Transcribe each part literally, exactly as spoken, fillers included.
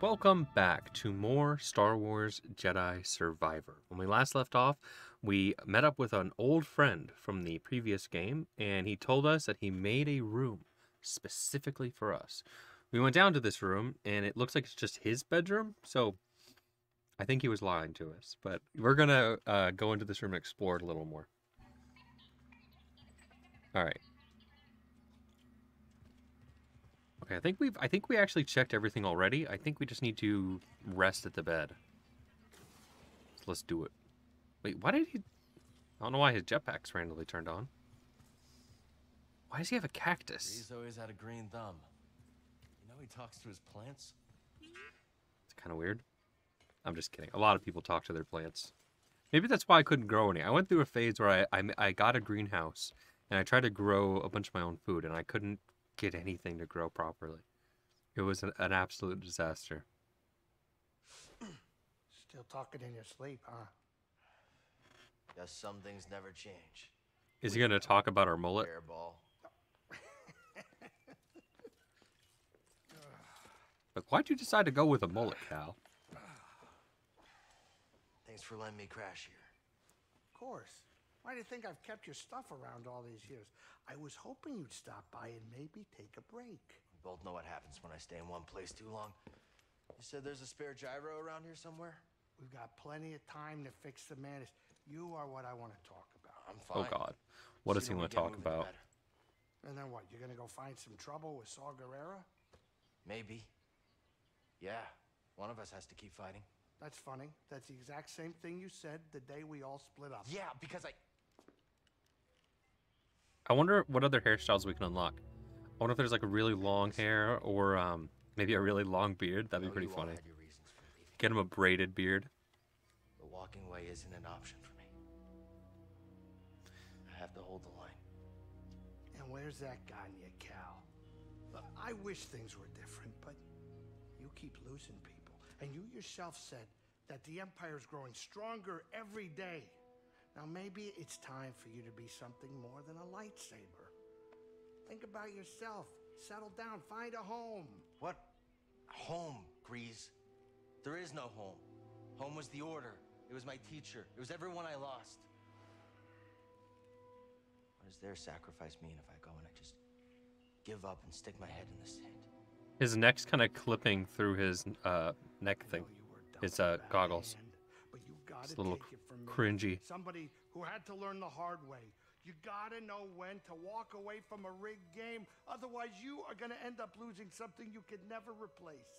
Welcome back to more Star Wars Jedi Survivor. When we last left off, we met up with an old friend from the previous game, and he told us that he made a room specifically for us. We went down to this room, and it looks like it's just his bedroom, so I think he was lying to us. But we're going to uh, go into this room and explore it a little more. All right. Okay, I think we've I think we actually checked everything already. I think we just need to rest at the bed. So let's do it. Wait, why did he I don't know why his jetpack's randomly turned on. Why does he have a cactus? He's always had a green thumb. You know he talks to his plants? It's kinda weird. I'm just kidding. A lot of people talk to their plants. Maybe that's why I couldn't grow any. I went through a phase where I I, I got a greenhouse and I tried to grow a bunch of my own food and I couldn't get anything to grow properly. It was an, an absolute disaster. Still talking in your sleep, huh? Guess some things never change. Is we he gonna talk about our mullet? Airball. But why'd you decide to go with a mullet, Cal? Thanks for letting me crash here. Of course. Why do you think I've kept your stuff around all these years? I was hoping you'd stop by and maybe take a break. We both know what happens when I stay in one place too long. You said there's a spare gyro around here somewhere? We've got plenty of time to fix the madness. You are what I want to talk about. I'm fine. Oh, God. What does he want to talk about? And then what? You're going to go find some trouble with Saw Guerrera? Maybe. Yeah. One of us has to keep fighting. That's funny. That's the exact same thing you said the day we all split up. Yeah, because I... I wonder what other hairstyles we can unlock. I wonder if there's like a really long hair or um, maybe a really long beard. That'd be pretty funny. Get him a braided beard. The walking away isn't an option for me. I have to hold the line. And where's that gotten you, Cal? Look, I wish things were different, but you keep losing people. And you yourself said that the Empire is growing stronger every day. Now, maybe it's time for you to be something more than a lightsaber. Think about yourself. Settle down. Find a home. What? Home, Grease. There is no home. Home was the Order. It was my teacher. It was everyone I lost. What does their sacrifice mean if I go and I just give up and stick my head in the sand? His neck's kind of clipping through his uh, neck thing. His uh, goggles. It's a little cringy. Somebody who had to learn the hard way. You gotta know when to walk away from a rigged game. Otherwise, you are gonna end up losing something you could never replace.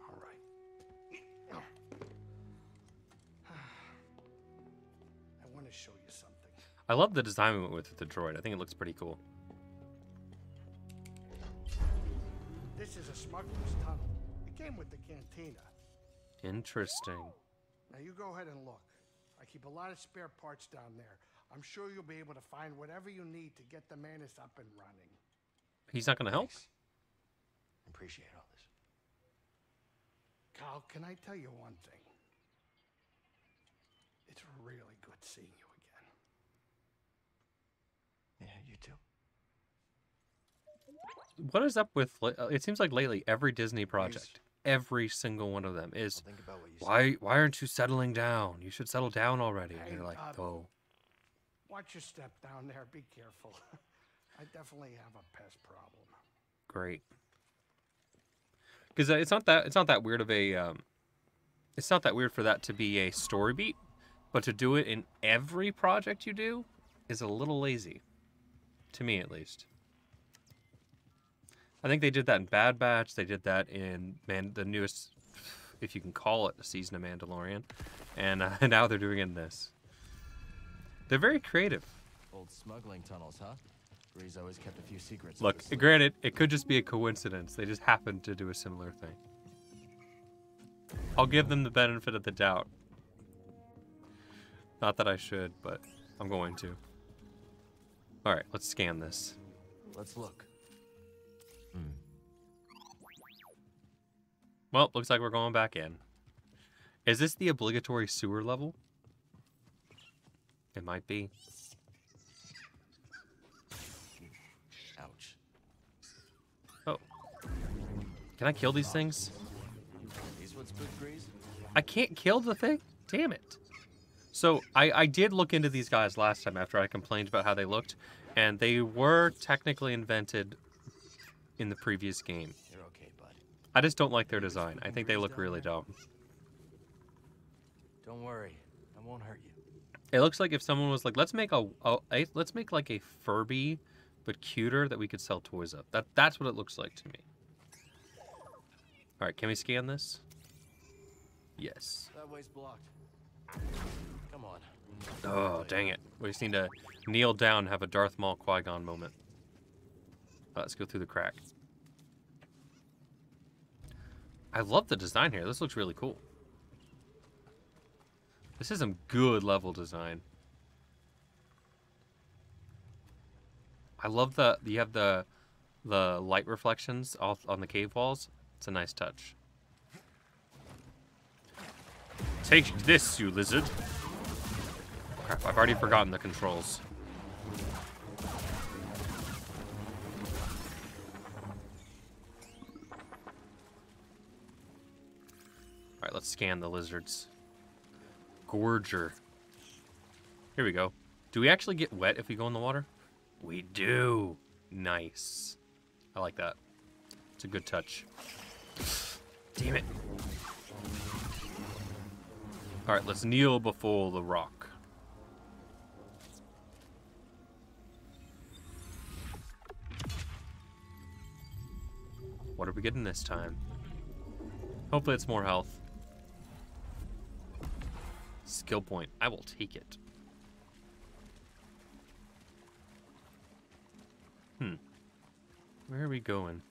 All right. I want to show you something. I love the design we went with, with the droid. I think it looks pretty cool. This is a smuggler's tunnel. It came with the cantina. Interesting. Now you go ahead and look. I keep a lot of spare parts down there. I'm sure you'll be able to find whatever you need to get the Menace up and running. He's not going to help? I appreciate all this. Cal, can I tell you one thing? It's really good seeing you. Yeah, you too. What is up with, it seems like lately, every Disney project, every single one of them is, why why aren't you settling down? You should settle down already. And you're like, oh. Watch your step down there. Be careful. I definitely have a pest problem. Great. Because it's not that, it's not that weird of a, um, it's not that weird for that to be a story beat, but to do it in every project you do is a little lazy. To me, at least. I think they did that in Bad Batch. They did that in Man the newest, if you can call it, the season of Mandalorian. And uh, now they're doing it in this. They're very creative. Old smuggling tunnels, huh? Breeze always kept a few secrets. Look, granted, it could just be a coincidence. They just happened to do a similar thing. I'll give them the benefit of the doubt. Not that I should, but I'm going to. All right, let's scan this. Let's look. Hmm. Well, looks like we're going back in. Is this the obligatory sewer level? It might be. Ouch. Oh. Can I kill these things? I can't kill the thing? Damn it. So, I, I did look into these guys last time after I complained about how they looked, and they were technically invented in the previous game. You're okay, bud. I just don't like their design. I think they look really dumb. Don't worry, I won't hurt you. It looks like if someone was like, let's make a, a, a let's make like a Furby, but cuter that we could sell toys of. That that's what it looks like to me. All right, can we scan this? Yes. That way's blocked. Come on. Oh dang it! We just need to kneel down and have a Darth Maul Qui-Gon moment. Uh, let's go through the crack. I love the design here. This looks really cool. This is some good level design. I love the you have the the light reflections off on the cave walls. It's a nice touch. Take this, you lizard. Crap, I've already forgotten the controls. Alright, let's scan the lizards. Gorger. Here we go. Do we actually get wet if we go in the water? We do. Nice. I like that. It's a good touch. Damn it. Alright, let's kneel before the rock. What are we getting this time? Hopefully it's more health. Skill point. I will take it. Hmm. Where are we going?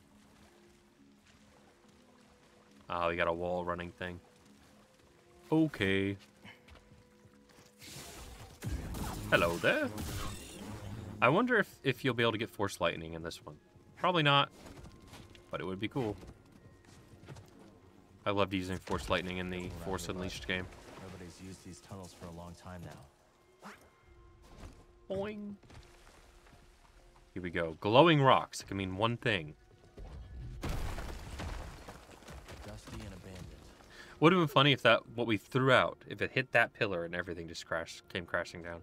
Oh, we got a wall running thing. Okay. Hello there. I wonder if, if you'll be able to get force lightning in this one. Probably not, but it would be cool. I loved using force lightning in the Force Unleashed game. Nobody's used these tunnels for a long time now. Boing. Here we go. Glowing rocks. It can mean one thing. Dusty and abandoned. Would have been funny if that what we threw out, if it hit that pillar and everything just crashed, came crashing down.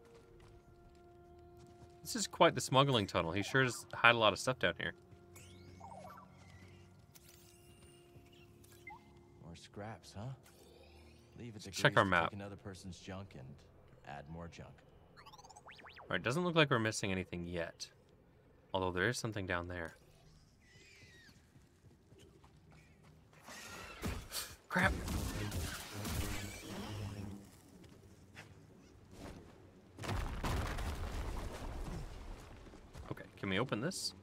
This is quite the smuggling tunnel. He sure does hide a lot of stuff down here. More scraps, huh? Leave it to check our map. Take another person's junk and add more junk. All right, doesn't look like we're missing anything yet. Although there is something down there. Crap. Okay, can we open this?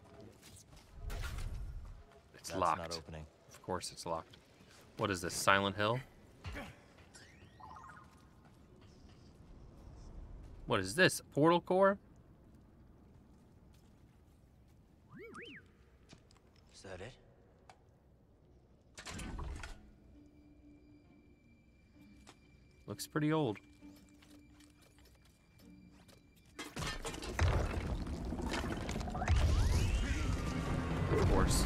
It's That's locked. Not opening. Of course it's locked. What is this, Silent Hill? What is this, Portal Core? Is that it? Looks pretty old. Of course.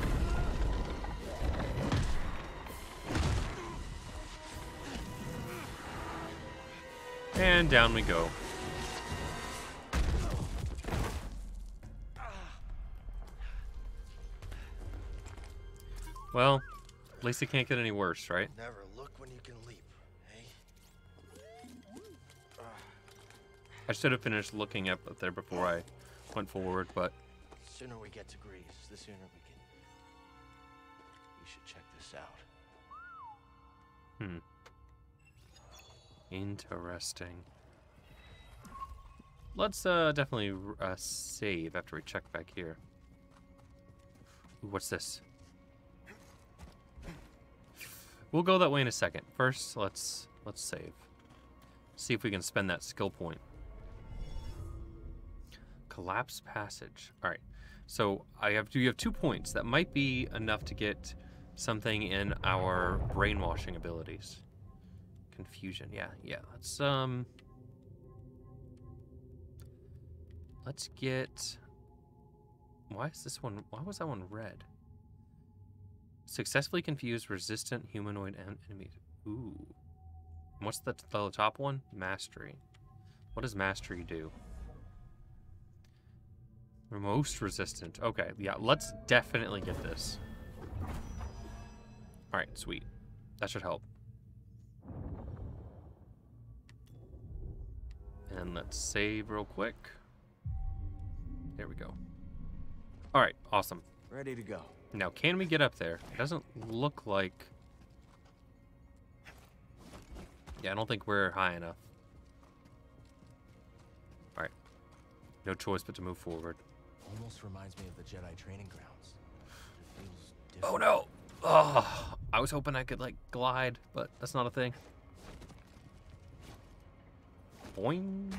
And down we go. Well, at least it can't get any worse, right? Never look when you can leap, eh? I should have finished looking up there before I went forward, but the sooner we get to Greece, the sooner we can. We should check this out. Hmm. Interesting. Let's uh, definitely uh, save after we check back here. Ooh, what's this? We'll go that way in a second. First, let's let's save. See if we can spend that skill point. Collapse passage. All right. So I have do you have two points that might be enough to get something in our brainwashing abilities. Confusion. Yeah, yeah. Let's um let's get why is this one why was that one red? Successfully confused resistant humanoid enemies. Ooh. What's the, the top one? Mastery. What does mastery do? Most resistant. Okay, yeah, let's definitely get this. All right, sweet. That should help. And let's save real quick. There we go. All right, awesome. Ready to go. Now, can we get up there? It doesn't look like... Yeah, I don't think we're high enough. All right. No choice but to move forward. Almost reminds me of the Jedi training grounds. It feels different. Oh, no. Oh, I was hoping I could, like, glide, but that's not a thing. Boing.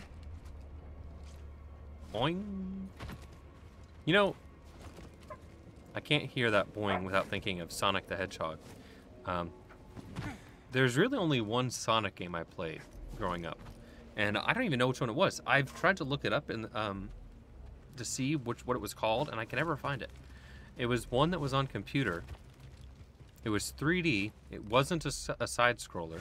Boing. You know, I can't hear that boing without thinking of Sonic the Hedgehog. Um, there's really only one Sonic game I played growing up, and I don't even know which one it was. I've tried to look it up in, um, to see which what it was called, and I can never find it. It was one that was on computer. It was three D. It wasn't a, a side-scroller.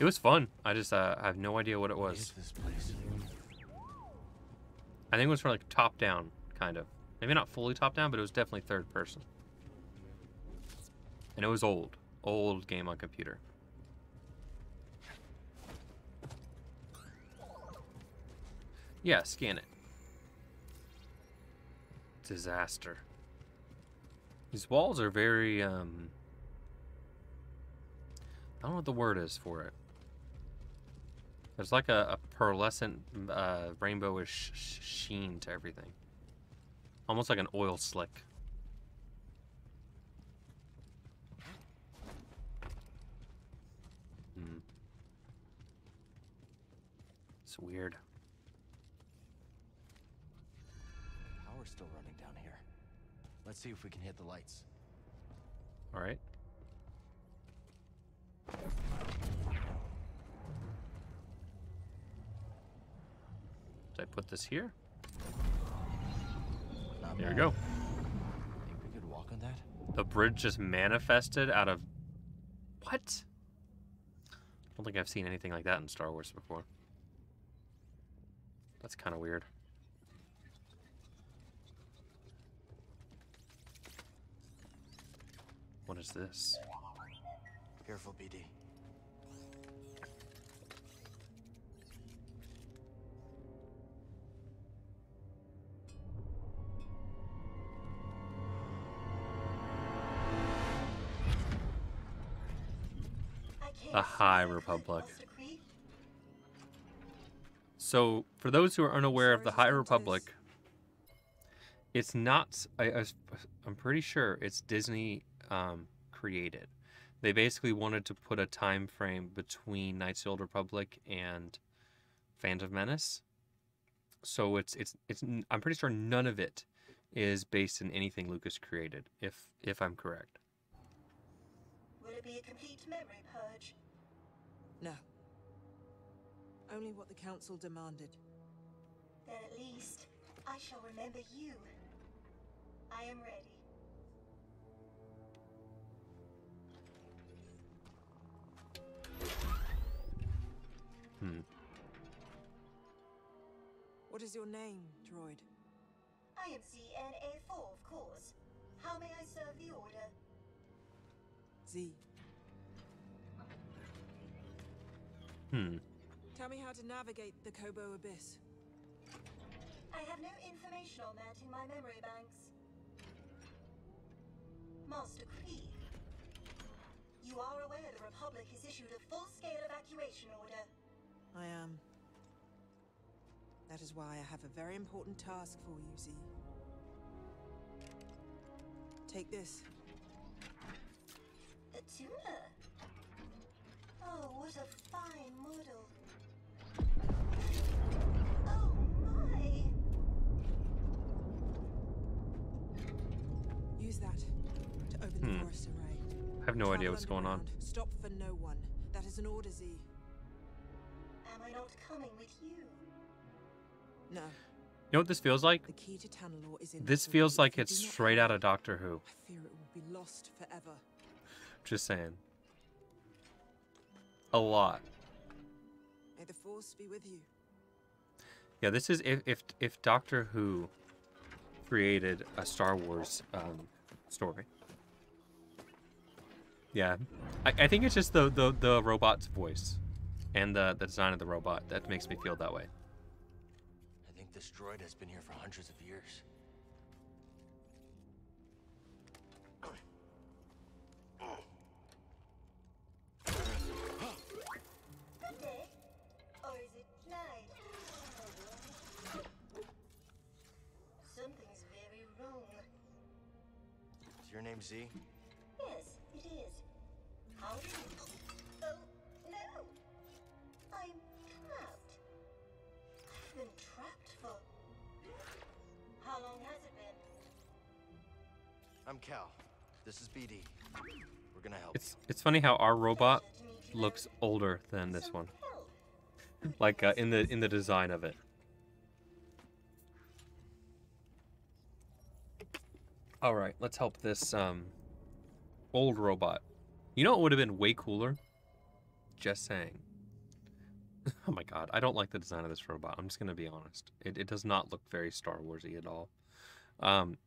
It was fun. I just uh, I have no idea what it was. This place? I think it was from like top down, kind of. Maybe not fully top down, but it was definitely third person. And it was old, old game on computer. Yeah, scan it. Disaster. These walls are very, um, I don't know what the word is for it. There's like a, a pearlescent, uh, rainbowish sheen to everything. Almost like an oil slick. Hmm. It's weird. Power's still running down here. Let's see if we can hit the lights. All right. Did I put this here? Not there bad. We go. Think we could walk on that? The bridge just manifested out of what? I don't think I've seen anything like that in Star Wars before. That's kind of weird. What is this? Careful, B D. The High Republic. So, for those who are unaware of the High Republic, it's not, I, I'm pretty sure it's Disney um, created. They basically wanted to put a time frame between Knights of the Old Republic and Phantom Menace. So it's it's it's I'm pretty sure none of it is based in anything Lucas created, if if I'm correct. Will it be a complete memory purge? No. Only what the council demanded. Then at least I shall remember you. I am ready. Hmm. What is your name, droid? I am Z N A four, of course. How may I serve the order? Z. Hmm. Tell me how to navigate the Koboh Abyss. I have no information on that in my memory banks. Master Kree, you are aware the Republic has issued a full-scale evacuation order. I am. That is why I have a very important task for you, Z. Take this. A tuner? Oh, what a fine model. Oh, my! Use that to open hmm. the forest array. have no idea what's going on. Stop for no one. That is an order, Z. Am I not coming with you? No. You know what this feels like? The key to Tanalorr is in this feels like it's straight out of Doctor Who. I fear it will be lost forever. Just saying. A lot. May the Force be with you. Yeah, this is if if if Doctor Who created a Star Wars um, story. Yeah, I, I think it's just the, the the robot's voice and the the design of the robot that makes me feel that way. I think this droid has been here for hundreds of years. Your name Z? Yes, it is. How do you? Oh, no. I'm trapped. I've been trapped for... How long has it been? I'm Cal. This is B D. We're gonna help. It's, it's funny how our robot looks older than this one. Like uh, in the in the design of it. All right, let's help this um, old robot. You know what would have been way cooler? Just saying. Oh my god, I don't like the design of this robot. I'm just going to be honest. It, it does not look very Star Wars-y at all. Um,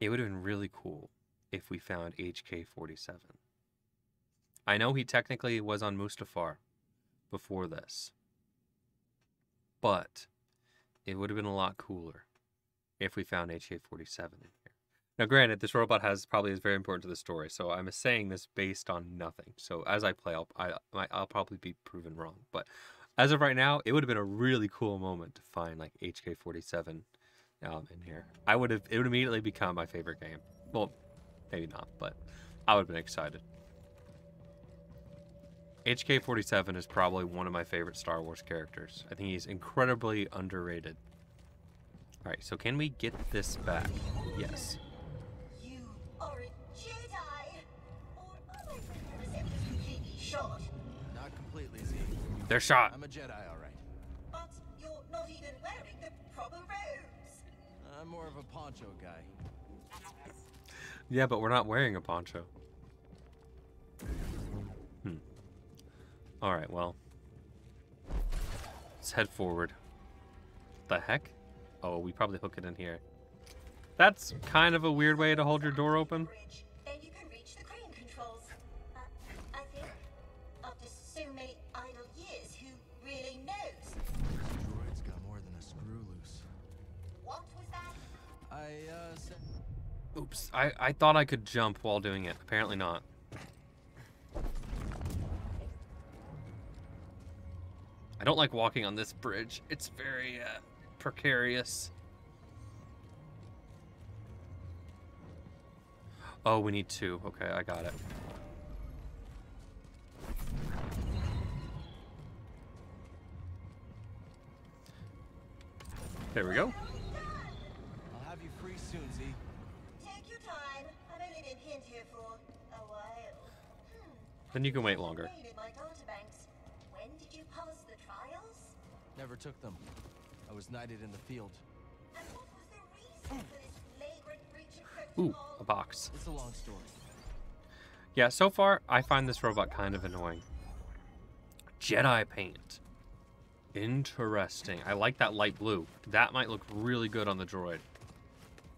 it would have been really cool if we found H K forty-seven. I know he technically was on Mustafar before this. But it would have been a lot cooler if we found H K forty-seven in here. Now granted, this robot has probably is very important to the story, so I'm saying this based on nothing. So as I play, I'll, I, I'll probably be proven wrong. But as of right now, it would have been a really cool moment to find like H K forty-seven um, in here. I would have, it would immediately become my favorite game. Well, maybe not, but I would have been excited. H K forty-seven is probably one of my favorite Star Wars characters. I think he's incredibly underrated. All right, so can we get this back? Yes. You are a Jedi, or other representatives completely shot. Not completely, Z. They're shot. I'm a Jedi, all right. But you're not even wearing the proper robes. I'm more of a poncho guy. Yeah, but we're not wearing a poncho. Hmm. All right, well, let's head forward. The heck? Oh, we probably hook it in here. That's kind of a weird way to hold your door open. Then you can reach the crane controls. Uh, I think after so many idle years, who really knows? Droid's got more than a screw loose. What was that? I uh. Said... Oops! I I thought I could jump while doing it. Apparently not. I don't like walking on this bridge. It's very uh. precarious. Oh, we need two. Okay, I got it. There we go. I'll have you free soon, Z. Take your time. I've only been pinned here for a while. Then you can wait longer. When did you pass the trials? Never took them. I was knighted in the field. And what was the reason for this flagrant breach of protocol? Ooh, a box. It's a long story. Yeah, so far, I find this robot kind of annoying. Jedi paint. Interesting. I like that light blue. That might look really good on the droid.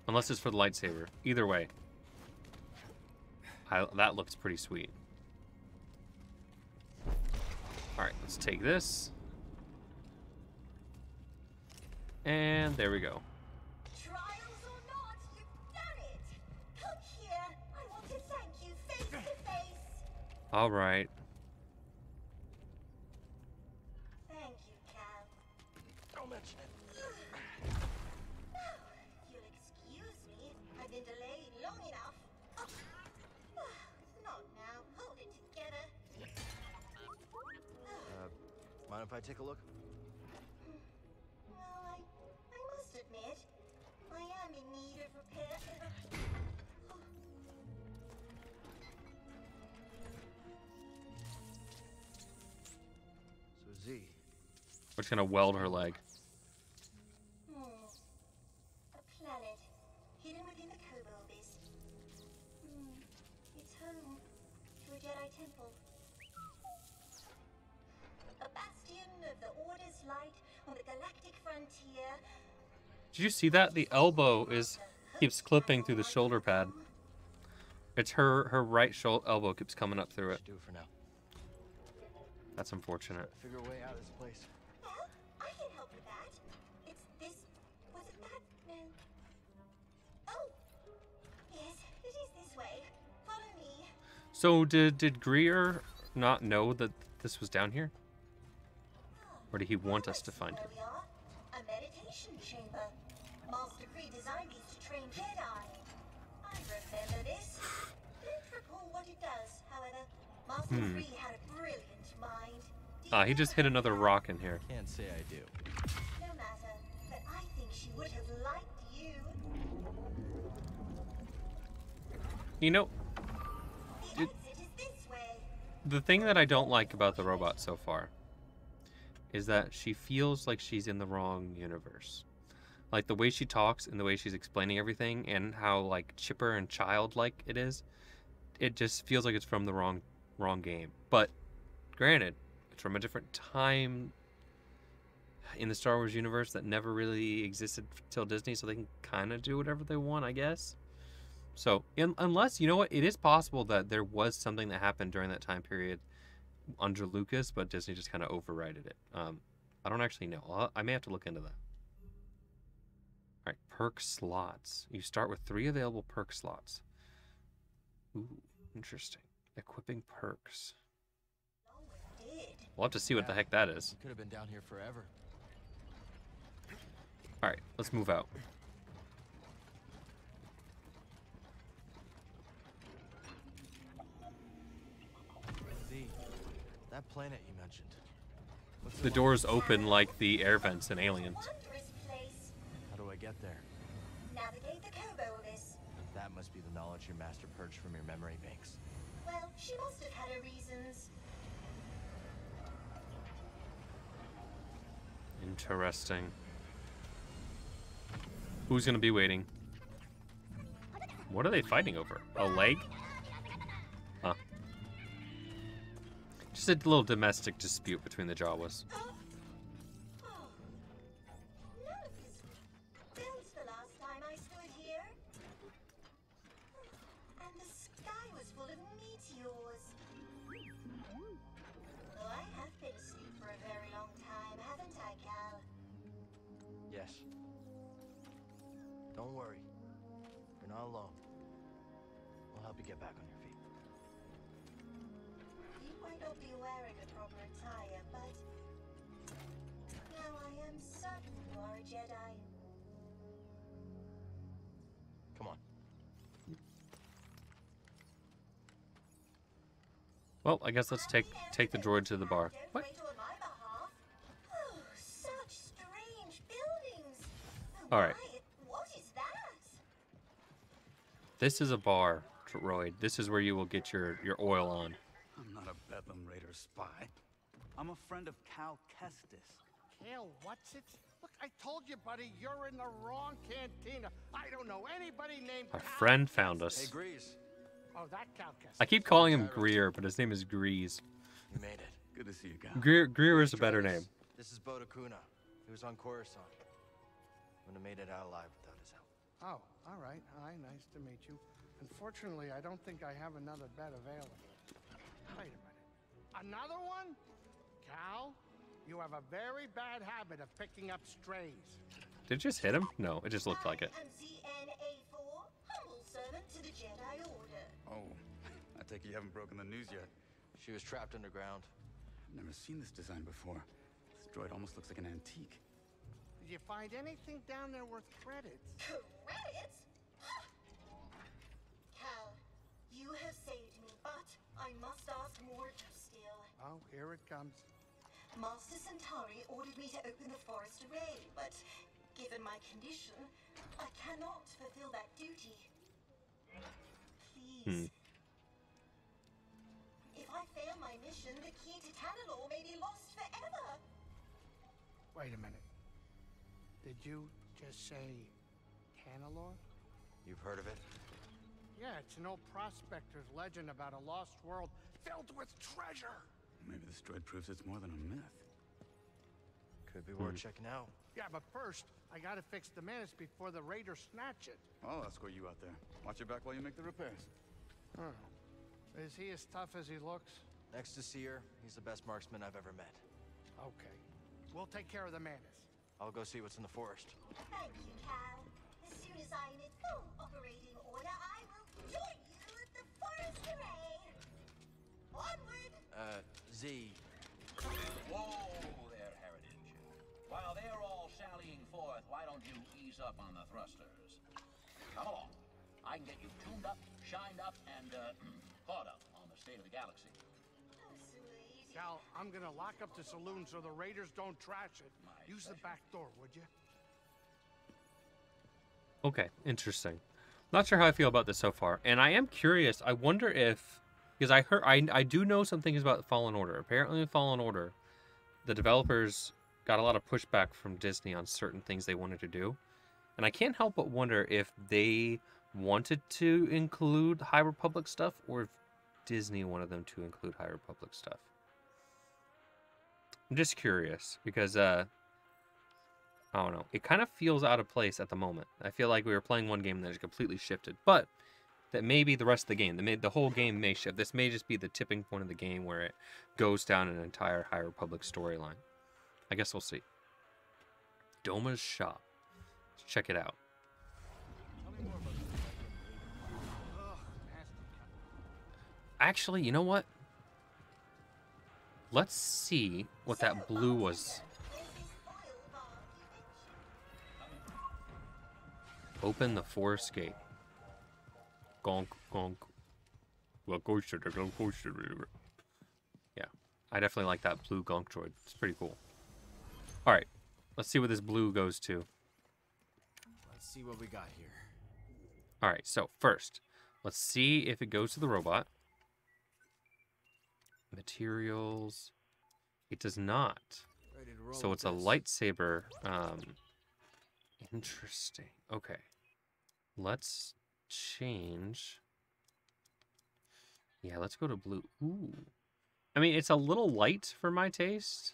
Unless it's for the lightsaber. Either way. I, that looks pretty sweet. Alright, let's take this. And there we go. Trials or not, you've done it. Come here. I want to thank you face to face. All right. Thank you, Cal. Don't mention it. Now, you'll excuse me. I've been delayed long enough. Oh. Oh, not now. Hold it together. Uh, mind if I take a look? It's gonna weld her leg. Hmm. A planet hidden within the Koboh Abyss. Hmm. It's home to a Jedi temple. A bastion of the Order's light on the galactic frontier. Did you see that? The elbow is keeps clipping through the shoulder pad. It's her her right shoulder elbow keeps coming up through it. Do it for now. That's unfortunate. Figure a way out of this place. Well, I can help with that. It's this. Was it that? No. Oh, yes, it is this way. Follow me. So did did Greer not know that this was down here, or did he want us to find it? A meditation chamber. Maul's decree designed these to train Jedi. I remember this. Don't recall what it does, however. Master hmm. Free had a brilliant mind. Ah, uh, he just hit another rock in here. Can't say I do. No matter, but I think she would have liked you. You know, the, it, exit is this way. The thing that I don't like about the robot so far is that she feels like she's in the wrong universe. Like the way she talks and the way she's explaining everything and how like chipper and childlike it is, it just feels like it's from the wrong wrong game. But granted, it's from a different time in the Star Wars universe that never really existed till Disney, so they can kind of do whatever they want, I guess. So in, unless, you know what, it is possible that there was something that happened during that time period under Lucas, but Disney just kind of overrided it. um I don't actually know. I'll, I may have to look into that. All right, perk slots. You start with three available perk slots. Ooh, interesting. Equipping perks. We'll have to see what the heck that is. Could have been down here forever. All right, let's move out. Z, that planet you mentioned. The doors open like the air vents in Aliens. How do I get there? Navigate the Koboh Abyss. That must be the knowledge your master purged from your memory banks. Well, she must have had her reasons. Interesting. Who's gonna be waiting? What are they fighting over? A leg? Huh. Just a little domestic dispute between the Jawas. Oh. Oh. No, that was the last time I stood here. And the sky was full of meteors. Well, I have been asleep for a very long time, haven't I, Cal? Yes. Don't worry. You're not alone. We'll help you get back on your feet. You might not be wearing a proper attire, but now I am certain you are a Jedi. Come on. Well, I guess let's take take the droid to the bar. What? Oh, such strange buildings. All right. What is that? This is a bar, droid. This is where you will get your your oil on. I'm not a Bedlam Raider spy. I'm a friend of Cal Kestis. Cal, what's it? Look, I told you, buddy, you're in the wrong cantina. I don't know anybody named. Our friend found us. Hey, Grease. Oh, that I keep calling him Greer, but his name is Grease. You made it. Good to see you, guys. Greer, Greer is a better name. This is Bode Akuna. He was on Coruscant. Wouldn't have made it out alive without his help. Oh, all right. Hi, nice to meet you. Unfortunately, I don't think I have another bed available. Wait a minute. Another one? Cal, you have a very bad habit of picking up strays. Did it just hit him? No, it just looked like it. I am Z N A four, humble servant to the Jedi Order. Oh, I take it you haven't broken the news yet. She was trapped underground. I've never seen this design before. This droid almost looks like an antique. Did you find anything down there worth credits? Credits? Cal, you have saved me, but I must ask more to steal. Oh, here it comes. Master Centauri ordered me to open the forest array, but given my condition, I cannot fulfill that duty. Hmm. If I fail my mission, the key to Tanalorr may be lost forever. Wait a minute. Did you just say Tanalorr? You've heard of it? Yeah, it's an old prospector's legend about a lost world filled with treasure. Maybe this droid proves it's more than a myth. Could be mm. worth checking out. Yeah, but first, I gotta fix the menace before the raiders snatch it. I'll escort you out there. Watch your back while you make the repairs. Huh. Is he as tough as he looks? Next to Seer, he's the best marksman I've ever met. Okay. We'll take care of the menace. I'll go see what's in the forest. Thank you, Cal. As soon as I am in full operating order, I will join you at the forest array. Onward! Uh, Z. Whoa there, Heritage. While they're all sallying forth, why don't you ease up on the thrusters? Come along. I can get you tuned up, shined up, and uh, caught up on the state of the galaxy. Oh, sweet. Cal, I'm gonna lock up the saloon so the raiders don't trash it. My Use pleasure. The back door, would you? Okay, interesting. Not sure how I feel about this so far, and I am curious. I wonder if, because I heard, I I do know some things about Fallen Order. Apparently, Fallen Order, the developers got a lot of pushback from Disney on certain things they wanted to do, and I can't help but wonder if they wanted to include High Republic stuff, or if Disney wanted them to include High Republic stuff. I'm just curious because uh. I don't know. It kind of feels out of place at the moment. I feel like we were playing one game that is completely shifted, but that may be the rest of the game. The, the whole game may shift. This may just be the tipping point of the game where it goes down an entire High Republic storyline. I guess we'll see. Doma's shop. Let's check it out. Actually, you know what? Let's see what that blue was. Open the forest gate. Gonk, gonk. Yeah, I definitely like that blue gonk droid. It's pretty cool. All right, let's see what this blue goes to. Let's see what we got here. All right, so first, let's see if it goes to the robot. Materials. It does not. So it's a lightsaber. Um, interesting. Okay. Let's change. Yeah, let's go to blue. Ooh. I mean, it's a little light for my taste,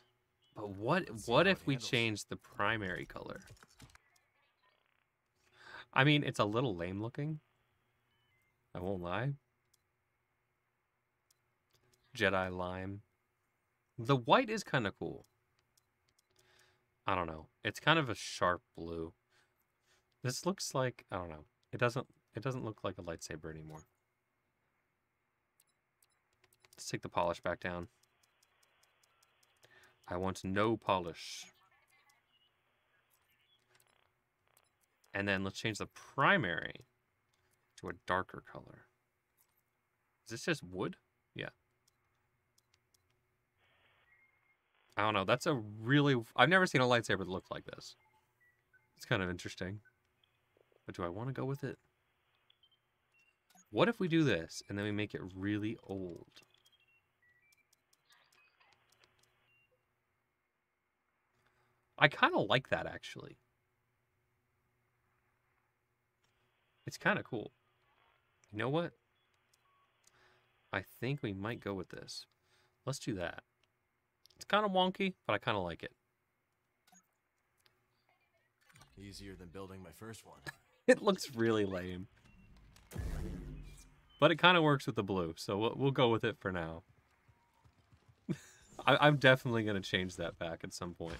but what what if we change the primary color? I mean, it's a little lame looking. I won't lie. Jedi lime. The white is kind of cool. I don't know. It's kind of a sharp blue. This looks like, I don't know. It doesn't it doesn't look like a lightsaber anymore. Let's take the polish back down. I want no polish. And then let's change the primary to a darker color. Is this just wood? Yeah. I don't know. That's a really... I've never seen a lightsaber that looked like this. It's kind of interesting. But do I want to go with it? What if we do this and then we make it really old? I kind of like that, actually. It's kind of cool. You know what? I think we might go with this. Let's do that. It's kind of wonky, but I kind of like it. Easier than building my first one. It looks really lame. But it kind of works with the blue, so we'll, we'll go with it for now. I, I'm definitely going to change that back at some point.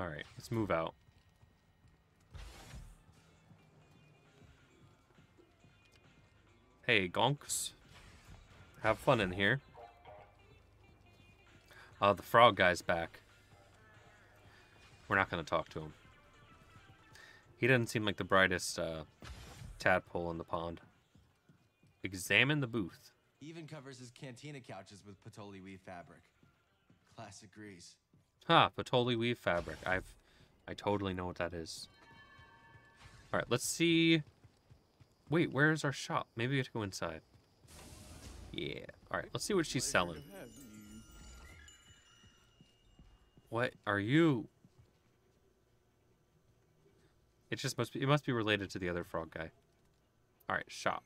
Alright, let's move out. Hey, gonks. Have fun in here. Uh, the frog guy's back. We're not going to talk to him. He doesn't seem like the brightest uh, tadpole in the pond. Examine the booth. He even covers his cantina couches with patchouli weave fabric. Classic Grease. Ha, huh, patchouli weave fabric. I've, I totally know what that is. All right, let's see. Wait, where is our shop? Maybe we have to go inside. Yeah. All right, let's see what she's selling. What are you? It just must be. It must be related to the other frog guy. All right, shop.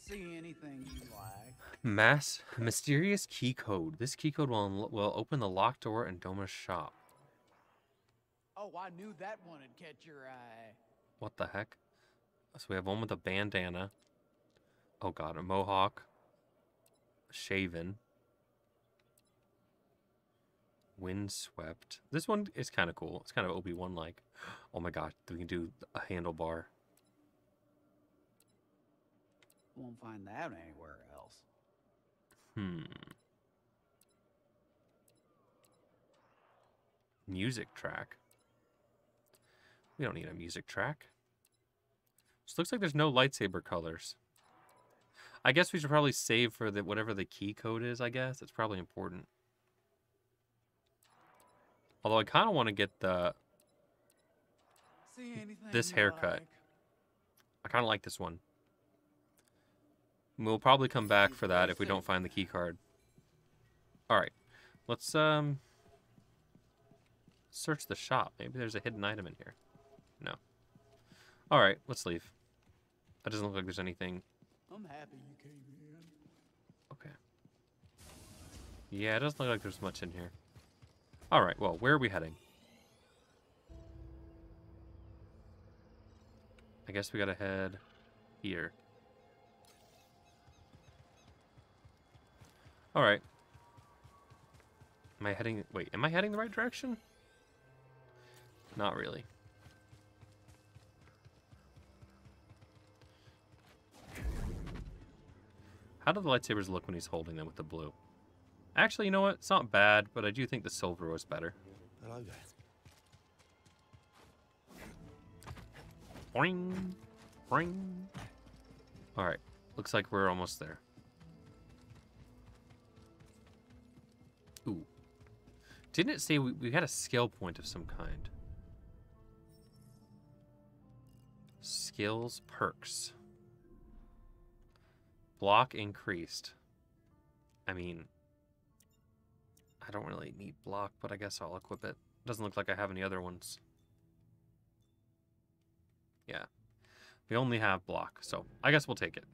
See anything you like. Mass mysterious key code. This key code will will open the locked door in Doma's shop. Oh, I knew that one would catch your eye. What the heck? So we have one with a bandana. Oh god, a mohawk. Shaven. Windswept. This one is kind of cool. It's kind of Obi-Wan like. Oh my god, we can do a handlebar. Won't find that anywhere else. Hmm. Music track. We don't need a music track. Just looks like there's no lightsaber colors. I guess we should probably save for the whatever the key code is, I guess. It's probably important. Although I kind of want to get the See this haircut. Like. I kind of like this one. We'll probably come back for that if we don't find the key card. All right, let's um search the shop. Maybe there's a hidden item in here. No. All right, let's leave. That doesn't look like there's anything. I'm happy you came in. Okay. Yeah, it doesn't look like there's much in here. All right. Well, where are we heading? I guess we gotta head here. All right. Am I heading? Wait, am I heading the right direction? Not really. How do the lightsabers look when he's holding them with the blue? Actually, you know what? It's not bad, but I do think the silver was better. Hello there. Boing, boing. All right. Looks like we're almost there. Ooh. Didn't it say we, we had a skill point of some kind? Skills, perks. Block increased. I mean, I don't really need block, but I guess I'll equip it. Doesn't look like I have any other ones. Yeah. We only have block, so I guess we'll take it.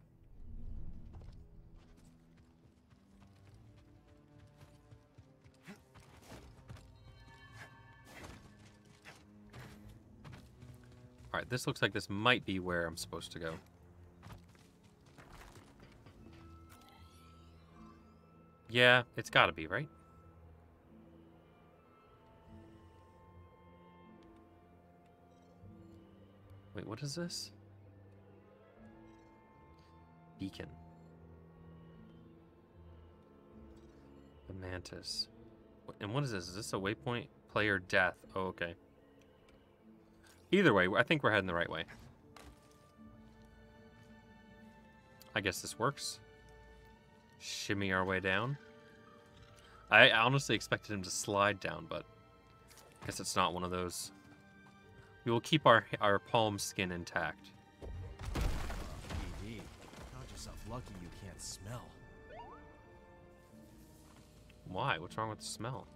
All right, this looks like this might be where I'm supposed to go. Yeah, it's gotta be, right? Wait, what is this? Beacon. The mantis. And what is this? Is this a waypoint? Player death. Oh, okay. Either way, I think we're heading the right way. I guess this works. Shimmy our way down. I honestly expected him to slide down, but I guess it's not one of those. We will keep our our palm skin intact. E D, count yourself lucky you can't smell. Why? What's wrong with the smell?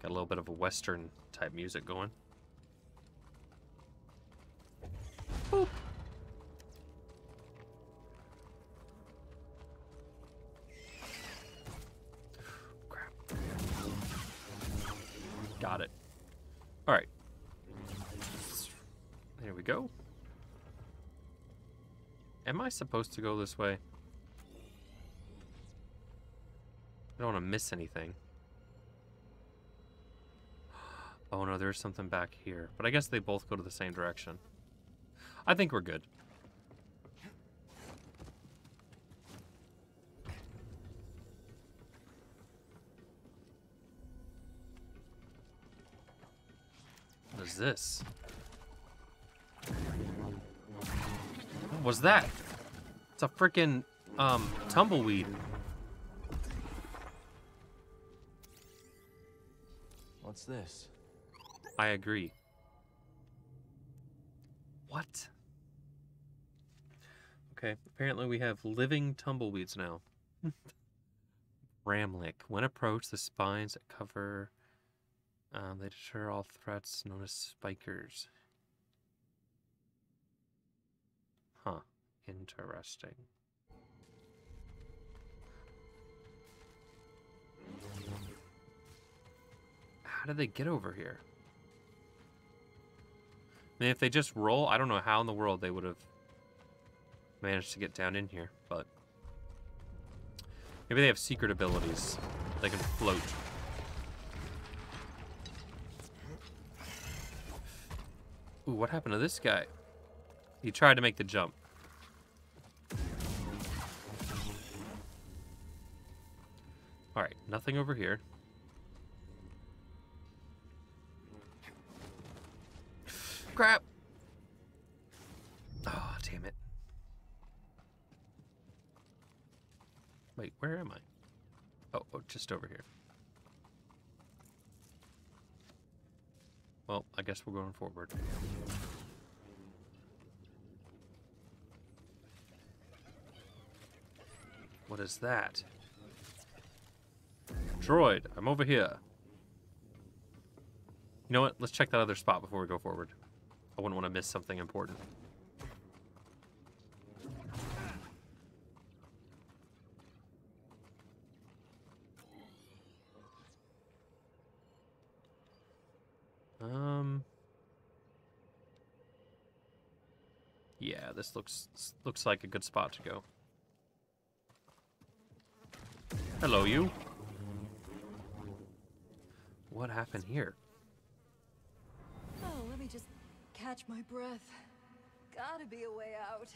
Got a little bit of a Western type music going. Boop. Crap. Got it. All right. There we go. Am I supposed to go this way? I don't want to miss anything. Oh no, there's something back here. But I guess they both go to the same direction. I think we're good. What is this? What was that? It's a freaking um, tumbleweed. What's this? I agree. What? Okay, apparently we have living tumbleweeds now. Ramlick. When approached, the spines that cover, um, they deter all threats known as spikers. Huh. Interesting. How did they get over here? I mean, if they just roll, I don't know how in the world they would have managed to get down in here, but maybe they have secret abilities. They can float. Ooh, what happened to this guy? He tried to make the jump. Alright, nothing over here. Crap! Oh, damn it. Wait, where am I? Oh, oh, just over here. Well, I guess we're going forward. What is that? Droid, I'm over here. You know what? Let's check that other spot before we go forward. I wouldn't want to miss something important. Um. Yeah, this looks looks like a good spot to go. Hello, you. What happened here? Oh, let me just catch my breath. Gotta be a way out.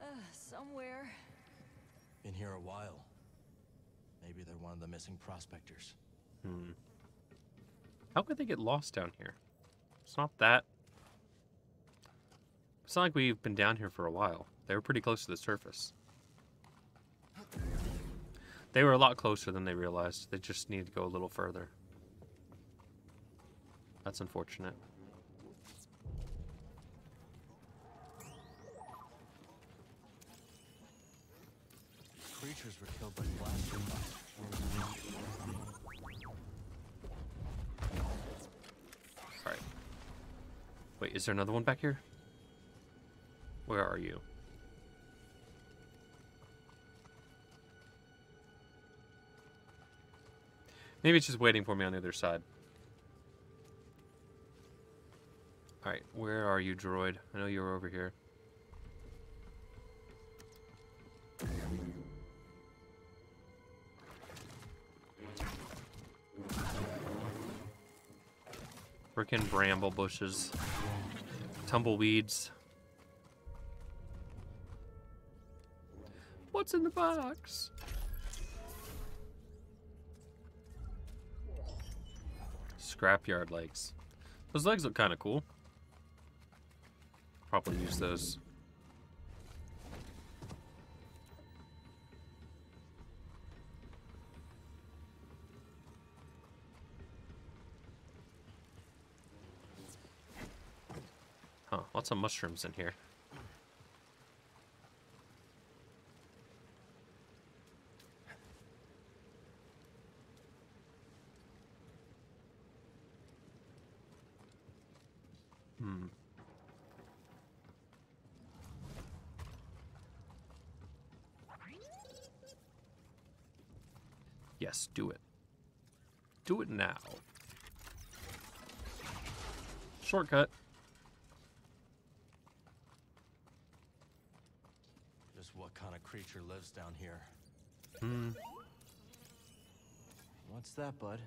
Uh, somewhere. Been here a while. Maybe they're one of the missing prospectors. Hmm. How could they get lost down here? It's not that. It's not like we've been down here for a while. They were pretty close to the surface. They were a lot closer than they realized. They just needed to go a little further. That's unfortunate. Creatures were killed by blaster fire. Alright. Wait, is there another one back here? Where are you? Maybe it's just waiting for me on the other side. Alright, where are you, droid? I know you were over here. Frickin' bramble bushes. Tumbleweeds. What's in the box? Scrapyard legs. Those legs look kind of cool. Probably use those. Huh, lots of mushrooms in here. Hmm. Yes, do it. Do it now. Shortcut. Just what kind of creature lives down here? Hmm. What's that, bud?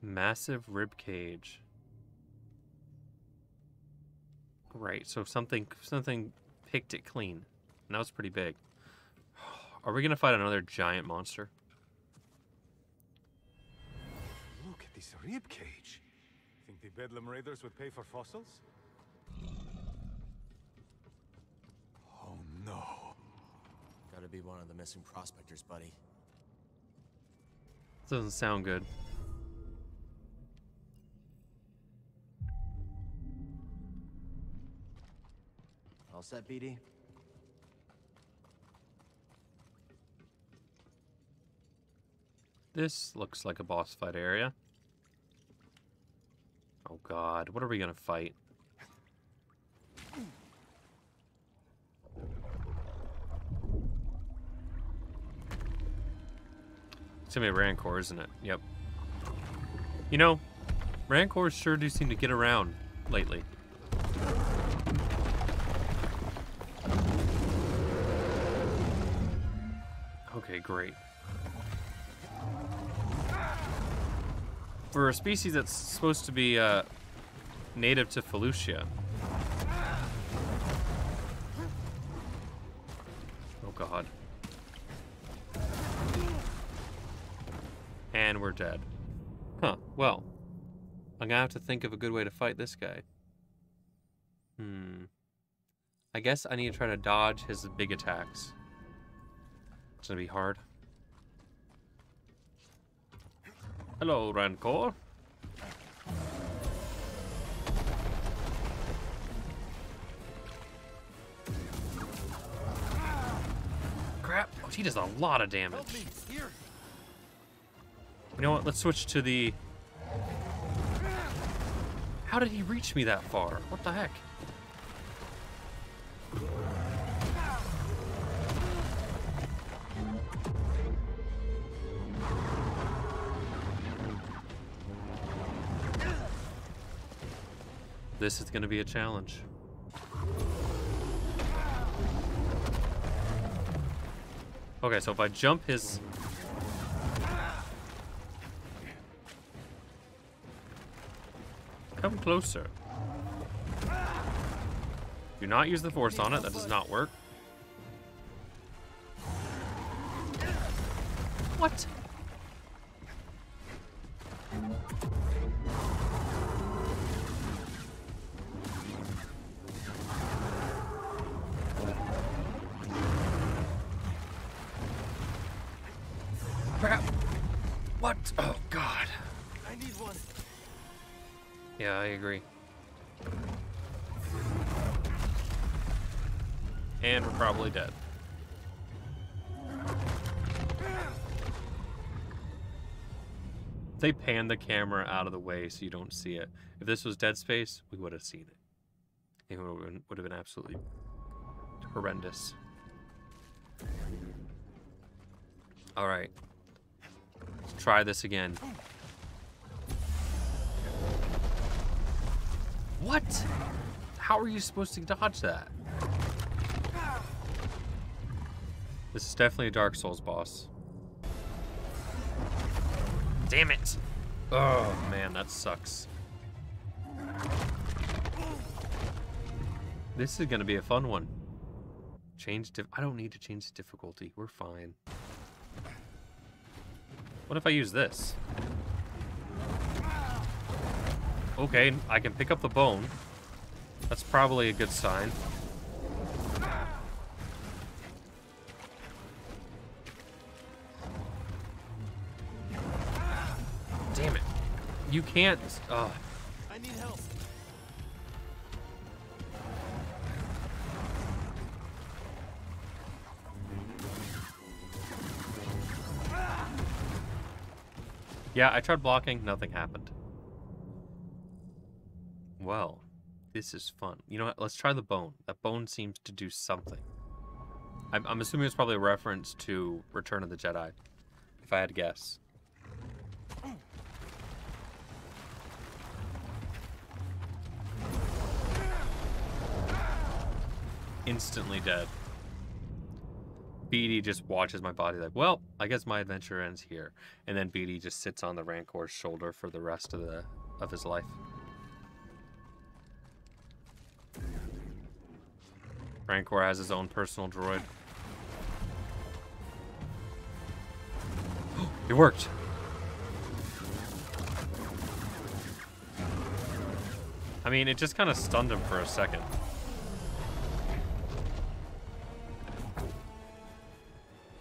Massive rib cage. Right, so something something picked it clean. And that was pretty big. Are we gonna fight another giant monster? Look at this rib cage. Think the Bedlam Raiders would pay for fossils? Oh no. Gotta be one of the missing prospectors, buddy. Doesn't sound good. All set, B D? This looks like a boss fight area. Oh god, what are we gonna fight? It's gonna be Rancor, isn't it? Yep. You know, Rancors sure do seem to get around lately. Okay, great. For a species that's supposed to be uh, native to Felucia. Oh god. And we're dead. Huh, well. I'm gonna have to think of a good way to fight this guy. Hmm. I guess I need to try to dodge his big attacks. It's gonna be hard. Hello, Rancor. Crap. Oh, he does a lot of damage. You know what? Let's switch to the... How did he reach me that far? What the heck? This is going to be a challenge. Okay, so if I jump his... Come closer. Do not use the force on it. That does not work. What? Yeah, I agree. And we're probably dead. They pan the camera out of the way so you don't see it. If this was Dead Space, we would have seen it. It would have been absolutely horrendous. All right. Let's try this again. What? How are you supposed to dodge that? This is definitely a Dark Souls boss. Damn it! Oh man, that sucks. This is gonna be a fun one. Change diff- I don't need to change the difficulty. We're fine. What if I use this? Okay, I can pick up the bone. That's probably a good sign. Damn it. You can't... Uh. I need help. Yeah, I tried blocking. Nothing happened. Well, this is fun. You know what? Let's try the bone. That bone seems to do something. I'm, I'm assuming it's probably a reference to Return of the Jedi, if I had to guess. Instantly dead. B D just watches my body like, well, I guess my adventure ends here. And then B D just sits on the Rancor's shoulder for the rest of, the, of his life. Rancor has his own personal droid. It worked! I mean, it just kind of stunned him for a second.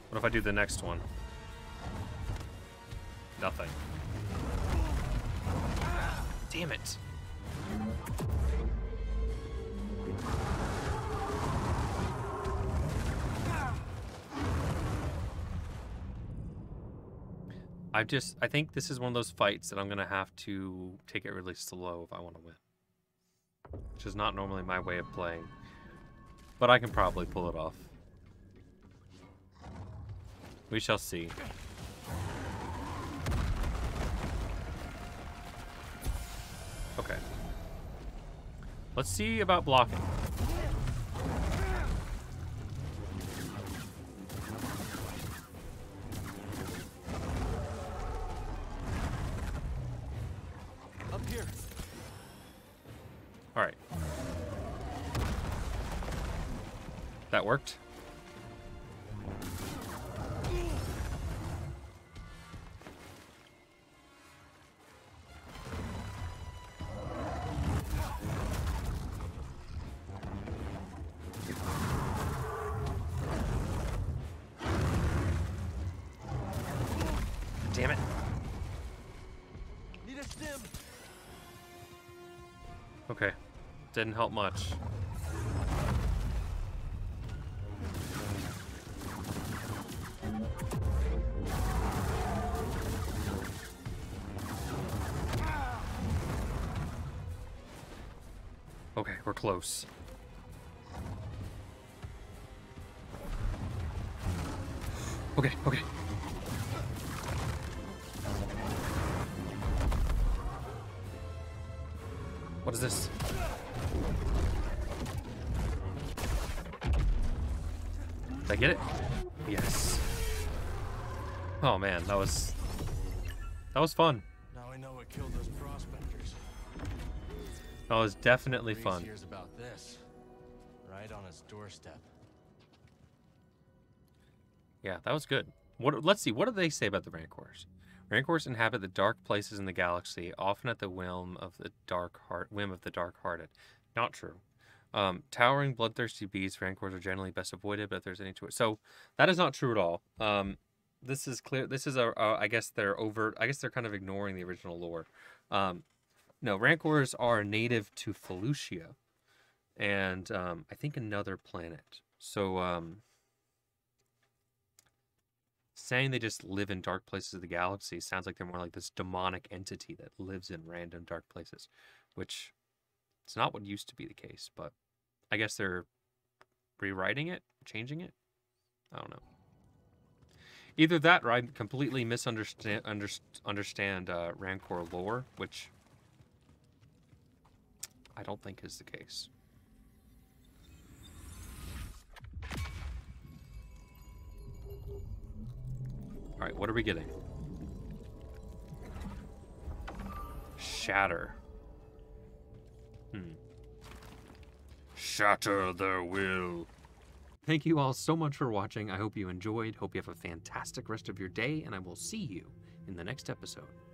What if I do the next one? Nothing. Damn it! I just, I think this is one of those fights that I'm going to have to take it really slow if I want to win. Which is not normally my way of playing. But I can probably pull it off. We shall see. Okay. Let's see about blocking. That worked. Damn it. Need a stim. Okay. Didn't help much. Close. Okay, okay. What is this? Did I get it? Yes. Oh man, that was that was fun. Now I know what killed those prospectors. That was definitely fun. About this, right on his doorstep. Yeah, that was good. What? Let's see. What do they say about the Rancors? Rancors inhabit the dark places in the galaxy, often at the whim of the dark heart, whim of the dark-hearted. Not true. Um, towering, bloodthirsty beasts. Rancors are generally best avoided, but if there's any to it, so that is not true at all. Um, this is clear. This is a. a I guess they're overt. I guess they're kind of ignoring the original lore. Um, no, Rancors are native to Felucia. And um, I think another planet. So um, saying they just live in dark places of the galaxy sounds like they're more like this demonic entity that lives in random dark places, which it's not what used to be the case, but I guess they're rewriting it, changing it. I don't know. Either that or I completely misunderstand under, understand uh, Rancor lore, which I don't think is the case. All right, what are we getting? Shatter. Hmm. Shatter their will. Thank you all so much for watching. I hope you enjoyed. Hope you have a fantastic rest of your day, and I will see you in the next episode.